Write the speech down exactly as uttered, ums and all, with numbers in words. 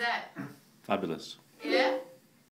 that? Fabulous.